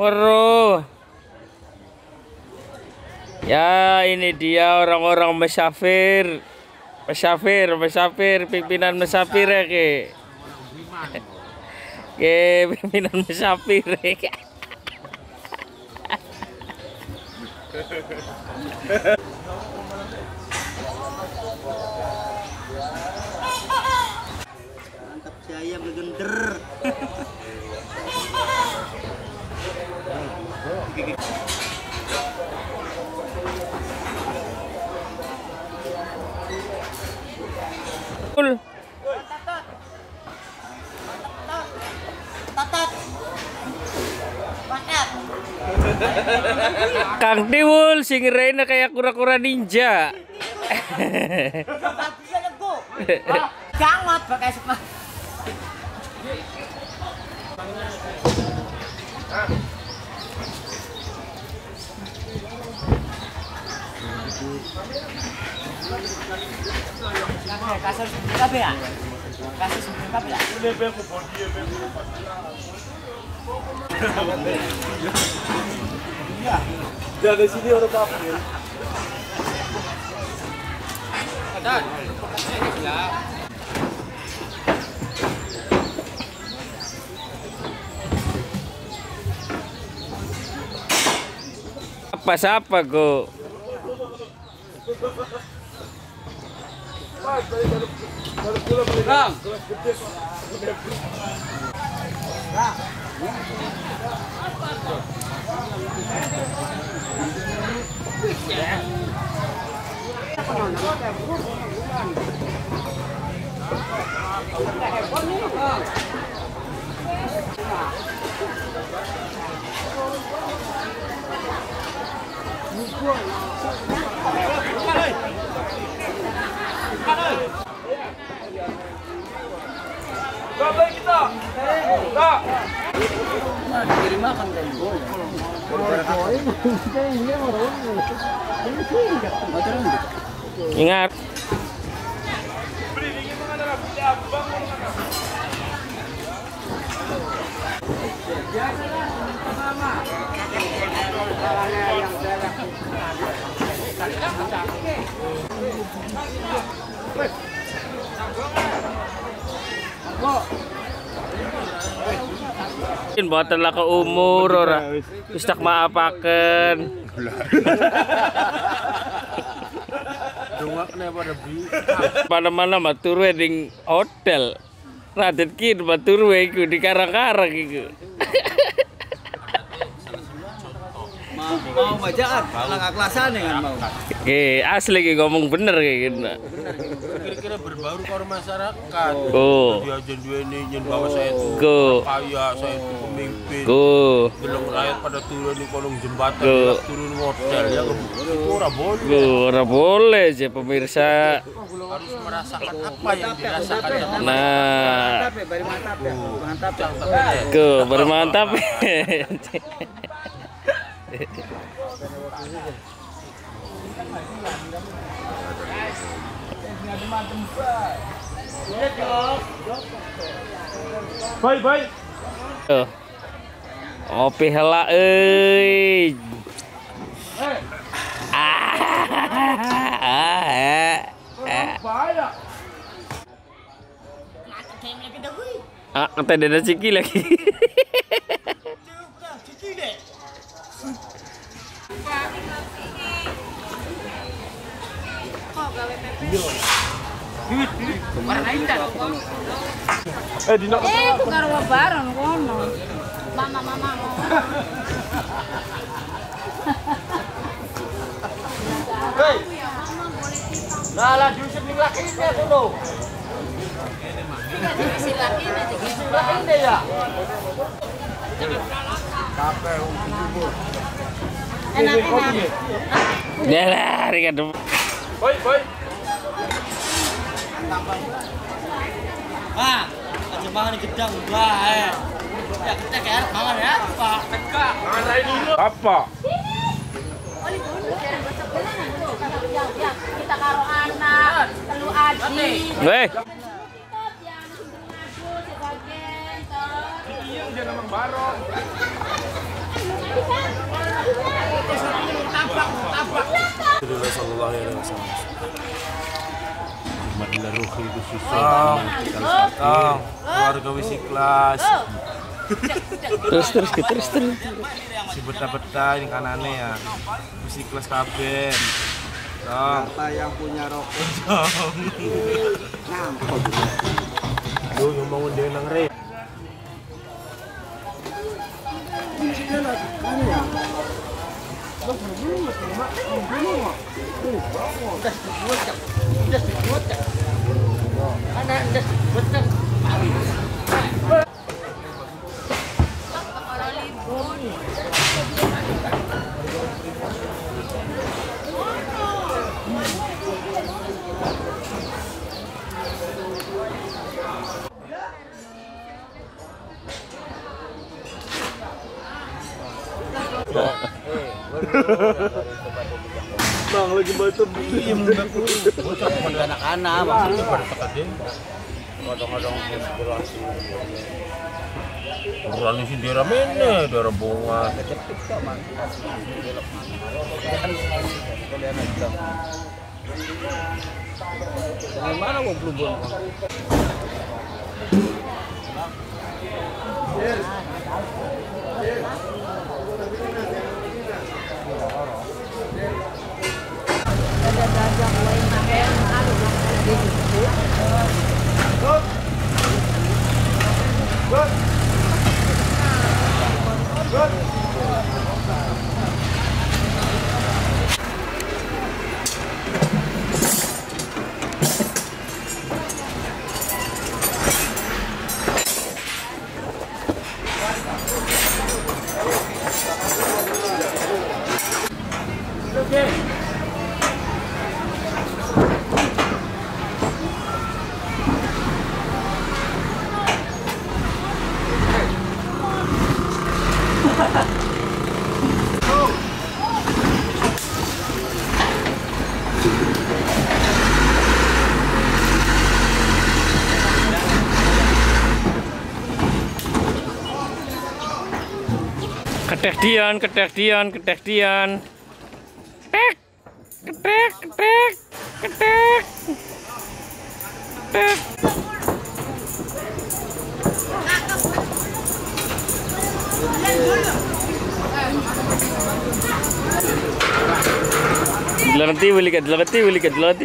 Kanguru. Ya, ini dia orang-orang musafir. Musafir, pimpinan musafir ya, Ki. Ki, pimpinan musafir. Mantap jaya bergender. Kang Tiwul sing rene kayak kura-kura ninja. Jangot pakai semak. Ya, dari sini orang kafir. Kadang. Apa-apa go. Bang. Ingat. Mboten lak umur ora wis tak maafaken. Dongakne pada bi. Malam-malam matur wedding hotel. Radet ki matur we iku di karang-karang iku. Mau bajaan, langkah kelasan dengan mau. Oke, asli ki ngomong bener kayak gitu. Kira-kira berbaur ke masyarakat. Oh. Diajen duene nyen bahwa saya itu kaya, saya itu pemimpin. Belum rakyat pada turun di kolong jembatan, turun modal ya. Ora boleh. Ora boleh sih pemirsa. Harus merasakan apa yang dirasakan. Nah. Bermantap ya. Mantap ya. Bermantap. Bye. Opi helak euy. Tendenya Ciki lagi. Mama. Hei. Nah, lah diusir ning lakine dulu. Diusir lakine ya. Capek umur. Enak. Ya lah, ringan. Boy. Ah, aja makan gedang bae. Ya kita kayak makan ya, Pak. Tegak. Makan saya dulu. Apa? Oli dulu jarang besebelan tuh. Ya, kita karo anak, telu adik. Weh. Iya, jangan bareng. Keluarga Wisikhlas. Terus. Si betah-betah ini kanane ya. Wisikhlas kabeh. Siapa yang punya rokok? Aduh, ngomong ndek nang re. Bang lagi batu diem anak-anak maksudnya pada tekan ngodong-ngodong berani sih daerah mana daerah bunga mana mau pelubun ketek dian ketek dilarati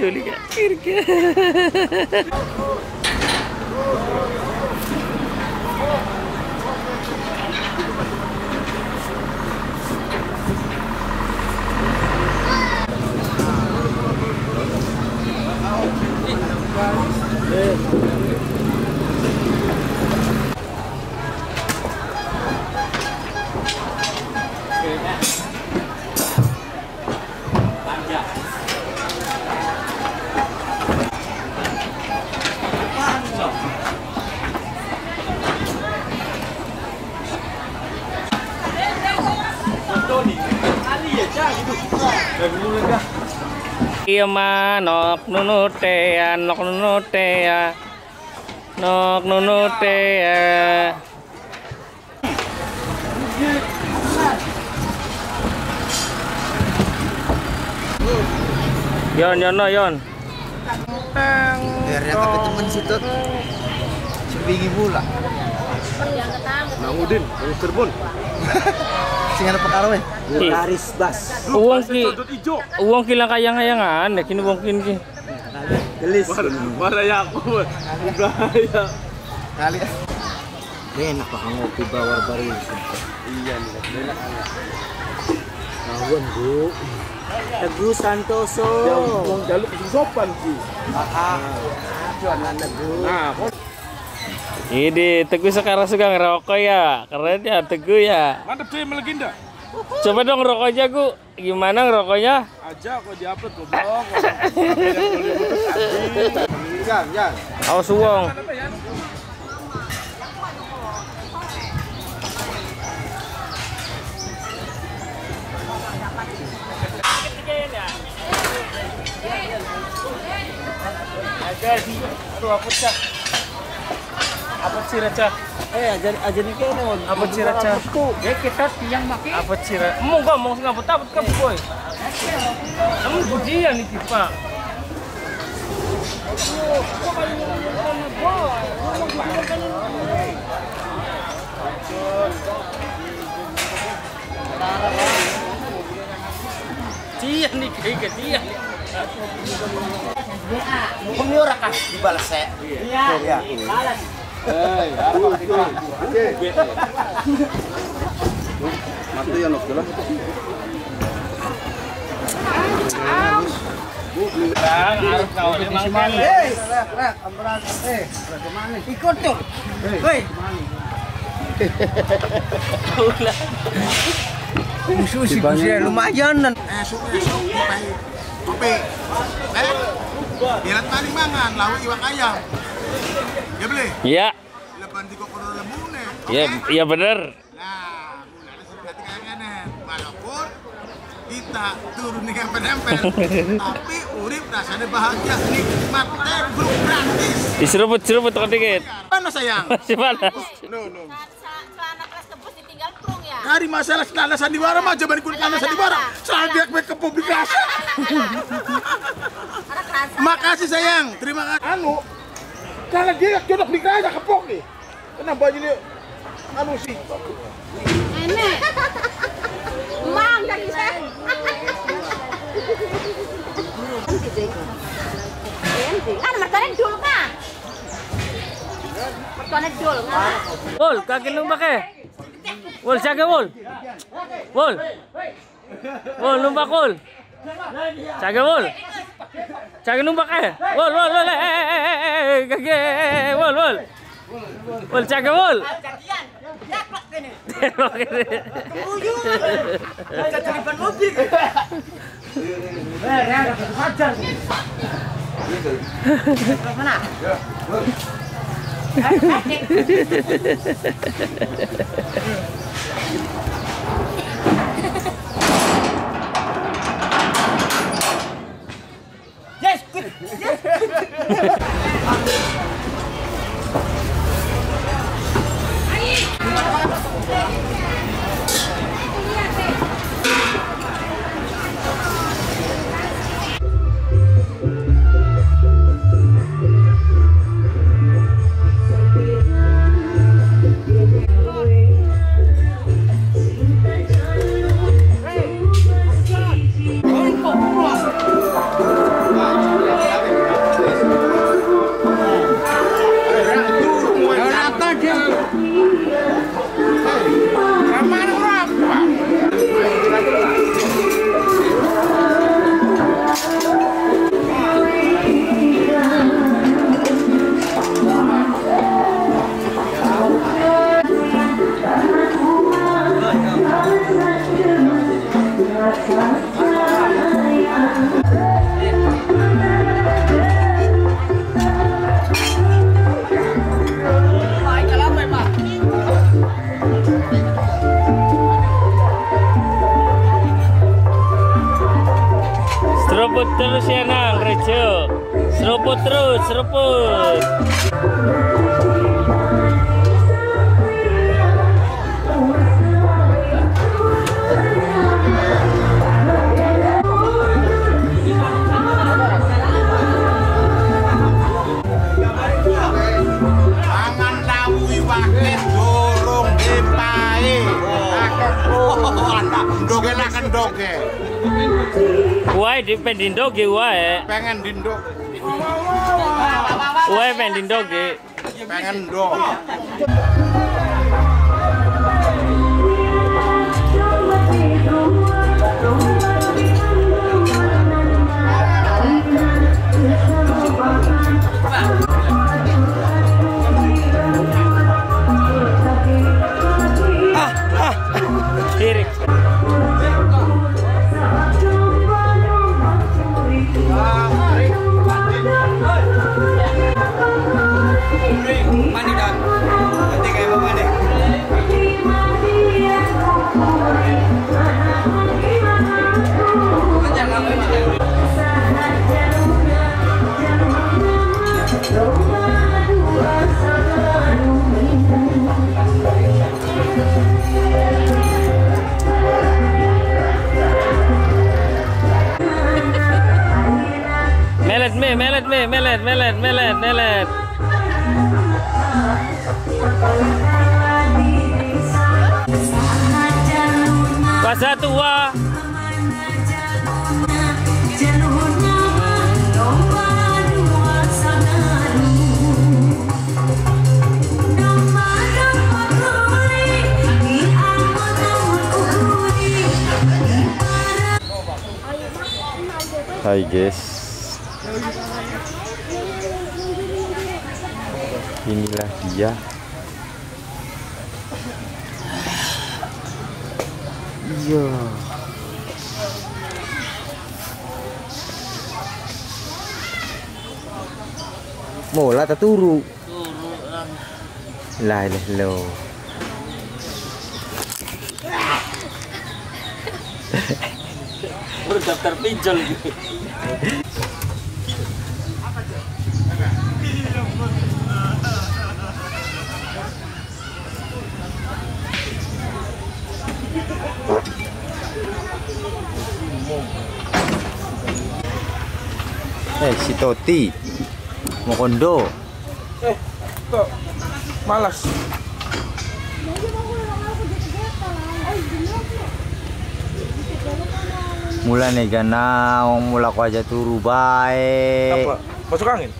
wilika Iya manok nunutea nok nunutea Yon biarnya tapi temen situ sepingi pula Nangudin, Nang Cirebon sing ana pekarone laris bas uang ki lang kayang-kayangan nek kene wong ki gelis waraya aku bahaya kali enak bakal ngopi bawar bari iya nih enak mawon Bu Teguh Santoso wong jaluk sopan ki nah ini Teguh sekarang suka ngerokok ya, keren ya Teguh ya. Mantap sih Meleginda. Coba dong rokoknya Gu, gimana ngerokoknya? Aja kok diupload goblok. Jan. Awas wong. Aduh aku cak. Apa ciraca? Aja nih kenon. Apa ciraca? Ya kita tiang maki. Apa ciraca? Mau gak mau ngabut abut ke boy? Kamu budian nih pak. Dia nih kayak dia. Kamu orang kan dibalas ya? Iya. Balas. Mati ya nok jelas. Bang, harus tahu emang kan. Rak, amperan. Kemana? Ikut tuh. Hei. Musuh si Gusia lumayan. Kopi. Biar tadi mangan, lauk iwak ayam. Ya beli? Iya. Leban di kokoro lemune. Iya, iya bener. Nah, ada sedikit kangenan. Walaupun kita turun dengan penempel, tapi urip rasanya bahagia, nikmat, tebuk, gratis. Diseruput-seruput tukang dikit. Panas sayang. Masih panas. No. Celana kelas tebus ditinggal prung ya? Dari masalah celana sandiwara mah, jaman kulit celana sandiwara. Sadiak baik ke publikasi. Makasih sayang, terima kasih. Anu, karena dia jodoh di kerasa kepok nih. Kenapa baju ini anu sih? Enak. Mang dari saya. Kan mertuanya dul kan? Mertuanya dul kan? Wol, kaki lu pakai. Wol, jaga wol. Wol, numpak wol. Jaga wol. Cari numpak wol kaki wol cari wol kasihan jaklak kene kuyung cari ban mobil hajar mana Seruput terus ya nang Rejo. Seruput terus, seruput. Mangan lawu iwak dorong dipae. Doge lakan doge. Wah, pengen dindoge wae. Pengen dindog. Wah, pengen dindoge. Pengen dog. Mandi dan Plaza Tua. Hai guys, inilah dia ya. Mola taturu lah lo. Daftar pinjol gitu. Si Toti mau kondo. Tok malas. Mula nega naung, mula ku aja turu baik. Apa? Masuk angin?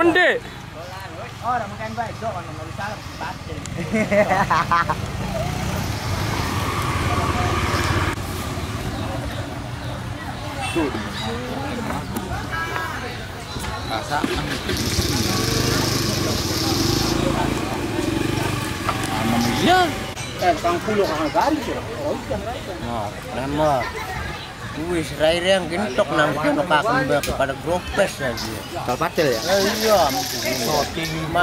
Mende. Orang makan baik, dok. Orang mau salam, batin. Tuh. Rasa ya, yang gentok kepada gropes lagi. Ya?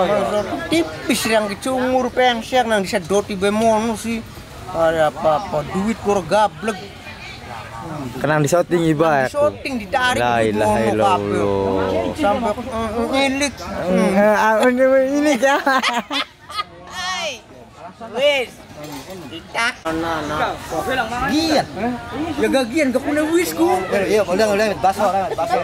Iya, tipis yang kecungur pengsek nang disedoti bemono sih. Apa duit kur gablek. Kenang disoting iba. Disoting ditarik gitu ngono sampai ngilik. Ini kan. Wis. Ditak. Giat. Ya gagian ke punya wisku. Iya, udah baso lah, baso.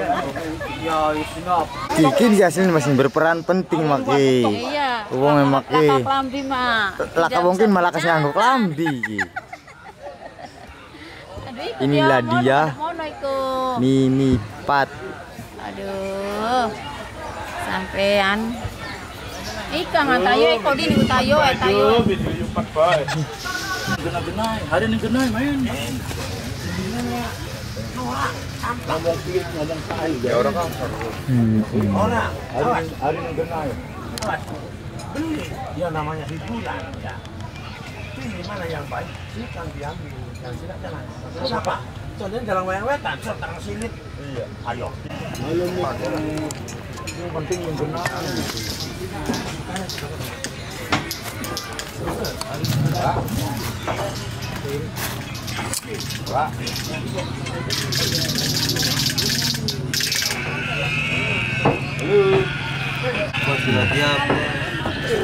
Ya isnop. Kikin jasin masih berperan penting maki. Iya. Wong maki. Laka lambi mak. Laka mungkin malah kesangguk lambi iki. Inilah dia. Mini Pat. Aduh. Sampean Ika ngatayo eko di utayo etayo. Genai-genai, hari ini genai main. Ya orang kantor. Hari ini genai. Ya namanya hiburan. Ini mana yang baik? Ini kan diambil, yang tidak jalan. Siapa? Contohnya jalan wayang-wetan, serta silit. Iya, ayo. Yang penting menggunakan.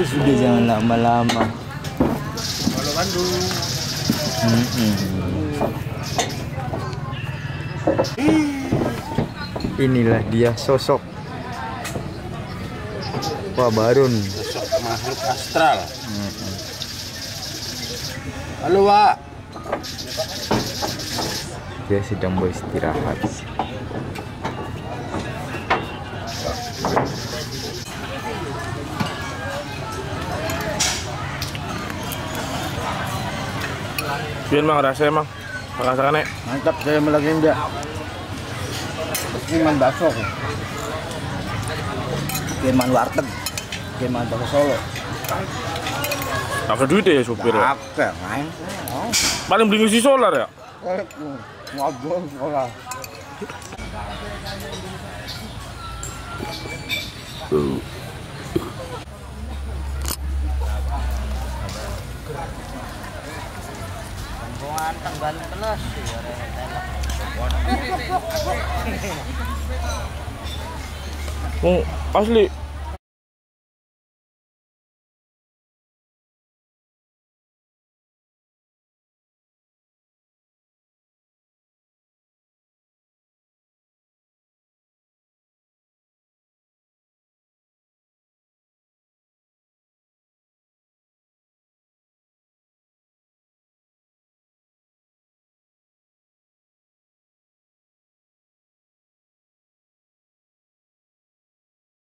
Sudah jangan lama-lama. Kalau Bandung. Inilah dia sosok Pak Barun, makhluk astral. Halo Wak, dia sedang beristirahat. Biar mang rasanya mang, makasakan mantap saya melagi dia. Ini mang bakso. Keman warteg. Keman bakso Solo. Pakai duit ya supir ya? Pakai, main. Paling beli ngisi solar ya? Ngobrol solar. Asli